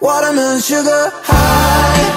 Watermelon sugar high.